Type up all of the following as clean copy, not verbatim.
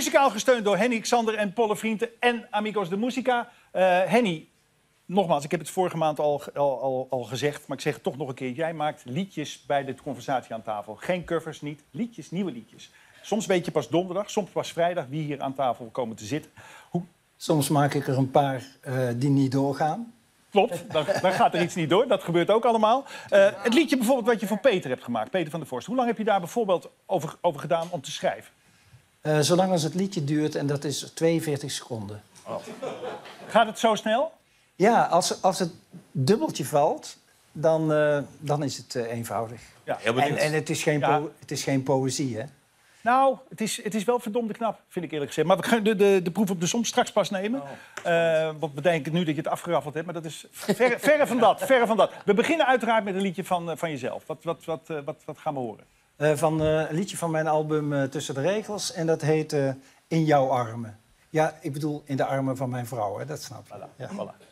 Muzikaal gesteund door Henny Xander en Polle Vrienten en Amigos de Muzika. Henny, nogmaals, ik heb het vorige maand al gezegd, maar ik zeg het toch nog een keer. Jij maakt liedjes bij de conversatie aan tafel. Geen covers, niet. Liedjes, nieuwe liedjes. Soms weet je pas donderdag, soms pas vrijdag wie hier aan tafel komen te zitten. Hoe... Soms maak ik er een paar die niet doorgaan. Klopt, dan gaat er iets niet door. Dat gebeurt ook allemaal. Het liedje bijvoorbeeld wat je voor Peter hebt gemaakt, Peter van der Forst. Hoe lang heb je daar bijvoorbeeld over gedaan om te schrijven? Zolang als het liedje duurt, en dat is 42 seconden. Oh. Gaat het zo snel? Ja, als het dubbeltje valt, dan is het eenvoudig. Ja, heel benieuwd. En het is geen poëzie, hè? Nou, het is wel verdomde knap, vind ik eerlijk gezegd. Maar we gaan de proef op de som straks pas nemen. Wat bedenkt nu dat je het afgeraffeld hebt, maar dat is verre van dat, verre van dat. We beginnen uiteraard met een liedje van jezelf. Wat gaan we horen? Een liedje van mijn album Tussen de Regels. En dat heet In Jouw Armen. Ja, ik bedoel in de armen van mijn vrouw, hè? Dat snap je. Voilà. Ja. Voilà.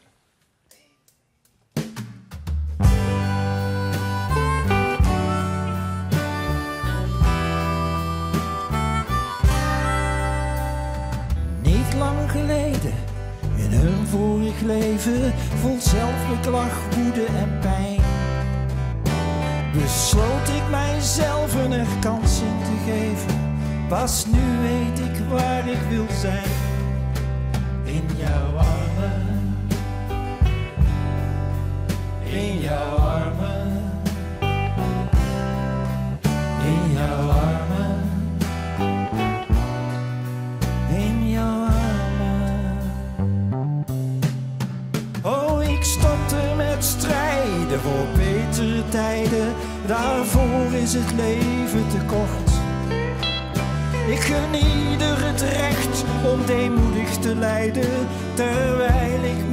Lang geleden, in hun vorig leven, vol zelfbeklag, woede en pijn, besloot ik mijzelf een herkansing te geven. Pas nu weet ik waar ik wil zijn. In jouw armen, in jouw armen, in jouw armen, in jouw armen. Strijden voor betere tijden, daarvoor is het leven te kort. Ik gun ieder het recht om deemoedig te lijden, terwijl ik